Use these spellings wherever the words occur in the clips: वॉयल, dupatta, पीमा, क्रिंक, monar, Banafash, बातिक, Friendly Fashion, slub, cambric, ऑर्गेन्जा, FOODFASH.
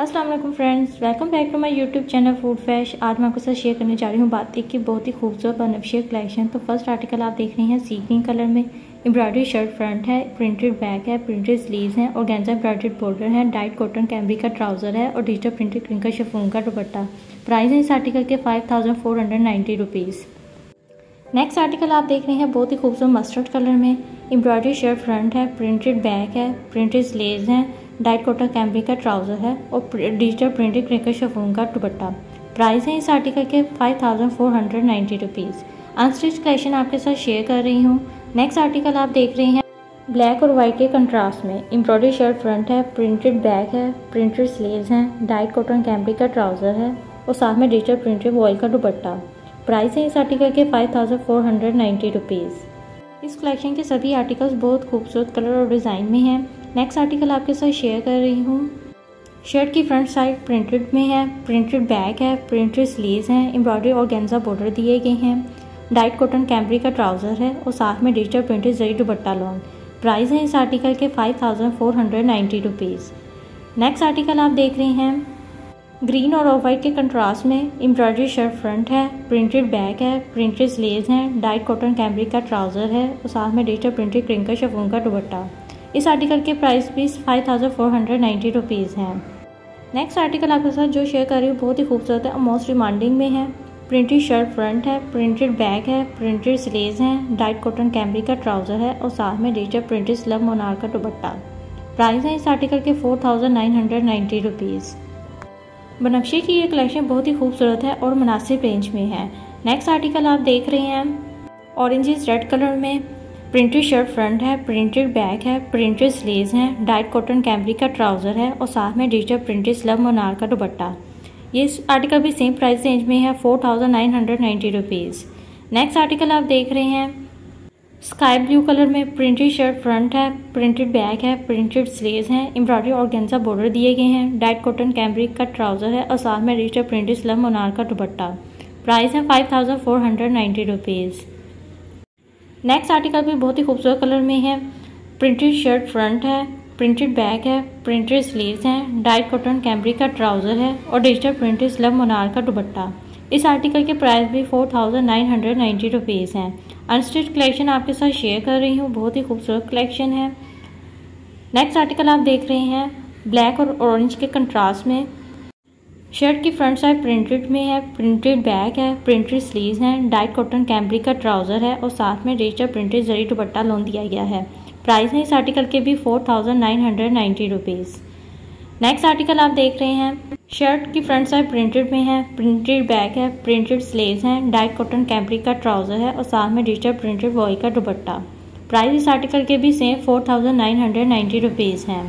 अस्सलाम वालेकुम friends, welcome back to my YouTube channel food फैश। आज मैं आपके साथ शेयर करने जा रही हूँ बातिक की बहुत ही खूबसूरत बनाफशी कलेक्शन। तो फर्स्ट आर्टिकल आप देख रहे हैं सी ग्रीन कलर में, एम्ब्रॉयडरी शर्ट फ्रंट है, प्रिंटेड बैक है, प्रिंटेड स्लीव्स हैं, ऑर्गेन्जा एम्ब्रॉयडर्ड बॉर्डर है, डाइट कॉटन कैम्ब्रिक का ट्राउजर है और डिजिटल प्रिंटेड क्रिंक का शिफॉन का दुपट्टा। प्राइस है इस आर्टिकल के 5490 रुपीज़। नेक्स्ट आर्टिकल आप देख रहे हैं बहुत ही खूबसूरत मस्टर्ड कलर में, एम्ब्रॉयडरी शर्ट फ्रंट है, प्रिंटेड बैक है, प्रिंटेड स्लीव्स हैं, डाइट कॉटन कैम्ब्रिक का ट्राउज़र है और डिजिटल प्रिंटेड क्रिंक शिफॉन का दुपट्टा। प्राइस है इस आर्टिकल के 5490 रुपीज़। अनस्टिच कलेक्शन आपके साथ शेयर कर रही हूँ। नेक्स्ट आर्टिकल आप देख रहे हैं ब्लैक और वाइट के कंट्रास्ट में, एम्ब्रॉयडरी शर्ट फ्रंट है, प्रिंटेड बैक है, प्रिंटेड स्लीव्स हैं, डाइट कॉटन कैम्ब्रिक का ट्राउज़र है और साथ में डिजिटल प्रिंटेड वॉयल का दुपट्टा। प्राइस है इस आर्टिकल के 5490 रुपीज़। इस कलेक्शन के सभी आर्टिकल्स बहुत खूबसूरत कलर और डिज़ाइन में हैं। नेक्स्ट आर्टिकल आपके साथ शेयर कर रही हूँ। शर्ट की फ्रंट साइड प्रिंटेड में है, प्रिंटेड बैक है, प्रिंटेड स्लीव्स हैं, एम्ब्रॉयडरी ऑर्गेन्जा बॉर्डर दिए गए हैं, डाइट कॉटन कैम्ब्रिक का ट्राउज़र है और साथ में digital printed zari dupatta long. Price है इस आर्टिकल के 5490 रुपीज़। नेक्स्ट आर्टिकल आप देख रहे हैं ग्रीन और ऑफ वाइट के कंट्रास्ट में, एम्ब्रॉयडरी शर्ट फ्रंट है, प्रिंटेड बैक है, प्रिंटेड स्लीव्स हैं, डाइट कॉटन कैम्ब्रिक का ट्राउज़र है और साथ में डिजिटल प्रिंटेड क्रिंक का शिफॉन का दुपट्टा। इस आर्टिकल के प्राइस भी 5490 रुपीज़ हैं। नेक्स्ट आर्टिकल आपके साथ जो शेयर कर रही हूँ बहुत ही खूबसूरत है और मोस्ट डिमांडिंग में है, प्रिंटेड शर्ट फ्रंट है, प्रिंटेड बैक है, प्रिंटेड स्लीव्स हैं, डाइट कॉटन कैम्ब्रिक का ट्राउज़र है और साथ में डिजिटल प्रिंटेड स्लब मोनार का दुपट्टा। प्राइस है इस आर्टिकल के 4990 रुपीज़। बनाफशी की ये कलेक्शन बहुत ही खूबसूरत है और मुनासिब रेंज में है। नेक्स्ट आर्टिकल आप देख रहे हैं ऑरेंजेस रेड कलर में, प्रिंटेड शर्ट फ्रंट है, प्रिंटेड बैक है, प्रिंटेड स्लीव्स हैं, डाइट कॉटन कैम्ब्रिक का ट्राउज़र है और साथ में डिजिटल प्रिंटेड स्लब मोनार का दुपट्टा। ये आर्टिकल भी सेम प्राइस रेंज में है, 4990 रुपीज़। नेक्स्ट आर्टिकल आप देख रहे हैं स्काई ब्लू कलर में, प्रिंटेड शर्ट फ्रंट है, प्रिंटेड बैक है, प्रिंटेड स्लीव्स हैं, एम्ब्रॉयडरी ऑर्गेन्जा बॉर्डर दिए गए हैं, डाइट कॉटन कैम्ब्रिक का ट्राउज़र है और साथ में डिजिटल प्रिंटेड स्लब मोनार का दुपट्टा। प्राइस है 5490 रुपीज़। नेक्स्ट आर्टिकल भी बहुत ही खूबसूरत कलर में है, प्रिंटेड शर्ट फ्रंट है, प्रिंटेड बैक है, प्रिंटेड स्लीव्स हैं, डाइट कॉटन कैम्ब्रिक का ट्राउज़र है और डिजिटल प्रिंटेड स्लब मोनार का दुपट्टा। इस आर्टिकल के प्राइस भी 4990 रुपीज़ हैं। अनस्टिच कलेक्शन आपके साथ शेयर कर रही हूँ, बहुत ही खूबसूरत कलेक्शन है। नेक्स्ट आर्टिकल आप देख रहे हैं ब्लैक और ऑरेंज के कंट्रास्ट में, शर्ट की फ्रंट साइड प्रिंटेड में है, प्रिंटेड बैक है, प्रिंटेड स्लीव्स हैं, डाइट कॉटन कैम्ब्रिक का ट्राउज़र है और साथ में digital printed zari dupatta lawn दिया गया है। प्राइस है इस आर्टिकल के भी 4990 रुपीज़। नेक्स्ट आर्टिकल आप देख रहे हैं शर्ट की फ्रंट साइड प्रिंटेड में है, प्रिंटेड बैक है, प्रिंटेड स्लीव्स हैं, डाइट कॉटन कैम्ब्रिक का ट्राउज़र है और साथ में डिजिटल प्रिंटेड वॉय का दुपट्टा। प्राइस इस आर्टिकल के भी सेम 4990 रुपीज़ हैं।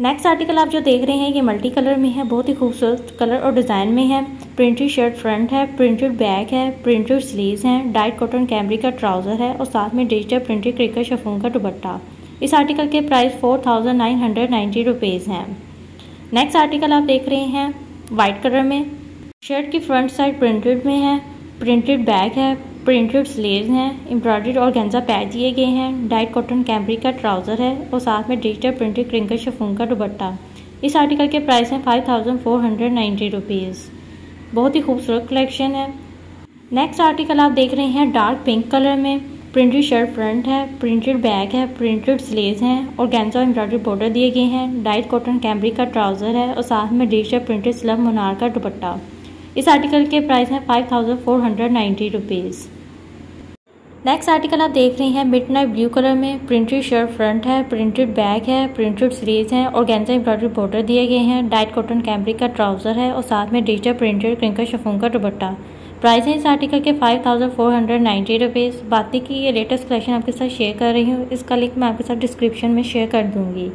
नेक्स्ट आर्टिकल आप जो देख रहे हैं ये मल्टी कलर में है, बहुत ही खूबसूरत कलर और डिज़ाइन में है, प्रिंटेड शर्ट फ्रंट है, प्रिंटेड बैक है, प्रिंटेड स्लीव्स हैं, डाइट कॉटन कैम्ब्रिक का ट्राउज़र है और साथ में डिजिटल प्रिंटेड क्रिंक का शिफॉन का दुपट्टा। इस आर्टिकल के प्राइस 4990 रुपीज़ हैं। नेक्स्ट आर्टिकल आप देख रहे हैं वाइट कलर में, शर्ट की फ्रंट साइड प्रिंटेड में है, प्रिंटेड बैक है, प्रिंटेड स्लीव्स हैं, एम्ब्रॉयडर्ड ऑर्गेन्जा पैच दिए गए हैं, डाइट कॉटन कैम्ब्रिक का ट्राउज़र है और साथ में डिजिटल प्रिंटेड क्रिंक शिफॉन का दुपट्टा। इस आर्टिकल के प्राइस हैं 5490 रुपीज़। बहुत ही खूबसूरत कलेक्शन है। नेक्स्ट आर्टिकल आप देख रहे हैं डार्क पिंक कलर में, प्रिंटेड शर्ट फ्रंट है, प्रिंटेड बैक है, प्रिंटेड स्लीव्स हैं, ऑर्गेन्जा एम्ब्रॉयडरी बॉर्डर दिए गए हैं, डाइट कॉटन कैम्ब्रिक का ट्राउज़र है और साथ में डिजिटल प्रिंटेड स्लब मोनार का दुपट्टा। इस आर्टिकल के प्राइस हैं 5490 रुपीज़। नेक्स्ट आर्टिकल आप देख रहे हैं मिड नाइट ब्लू कलर में, प्रिंटेड शर्ट फ्रंट है, प्रिंटेड बैक है, प्रिंटेड स्लीव्स हैं, ऑर्गेन्जा एम्ब्रॉयडरी बॉर्डर दिए गए हैं, डाइट कॉटन कैम्ब्रिक का ट्राउज़र है और साथ में डिजिटल प्रिंटेड क्रिंक शिफॉन का दुपट्टा। प्राइस है इस आर्टिकल के 5490 रुपीज़। बातिक की ये लेटेस्ट कलेक्शन आपके साथ शेयर कर रही हूँ, इसका लिंक मैं आपके साथ डिस्क्रिप्शन में शेयर कर दूँगी।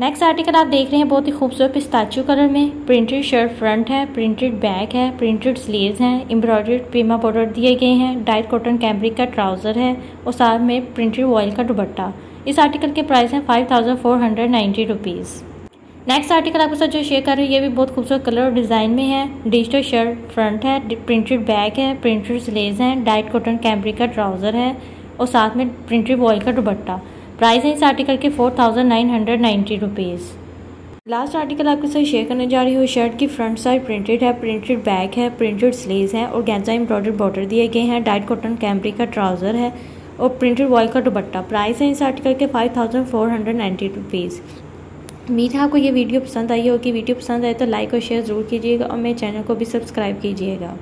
नेक्स्ट आर्टिकल आप देख रहे हैं बहुत ही खूबसूरत पिस्ताचू कलर में, प्रिंटेड शर्ट फ्रंट है, प्रिंटेड बैक है, प्रिंटेड स्लीव्स हैं, एम्ब्रॉयडर्ड पीमा बॉर्डर दिए गए हैं, डाइट कॉटन कैम्ब्रिक का ट्राउज़र है और साथ में प्रिंटेड वॉयल का दुपट्टा। इस आर्टिकल के प्राइस हैं 5490 रुपीज़। नेक्स्ट आर्टिकल आपके साथ जो शेयर कर रही है ये भी बहुत खूबसूरत कलर और डिज़ाइन में है, डिजिटल शर्ट फ्रंट है, प्रिंटेड बैक है, प्रिंटेड स्लीव्स हैं, डाइट कॉटन कैम्ब्रिक का ट्राउज़र है और साथ में प्रिंटेड वॉयल का दुपट्टा। प्राइस है इस आर्टिकल के 4990 रुपीज़। लास्ट आर्टिकल आपके साथ शेयर करने जा रही हूँ। शर्ट की फ्रंट साइड प्रिंटेड है, प्रिंटेड बैक है, प्रिंटेड स्लीव्स हैं, ऑर्गेन्जा एम्ब्रॉयडर्ड बॉर्डर दिए गए हैं, डाइट कॉटन कैम्ब्रिक का ट्राउजर है और प्रिंटेड वॉल का दुपट्टा। प्राइस है इस आर्टिकल के 5490 रुपीज़। उम्मीद है आपको ये वीडियो पसंद आई होगी। वीडियो पसंद आए तो लाइक और शेयर ज़रूर कीजिएगा और मेरे चैनल को भी सब्सक्राइब कीजिएगा।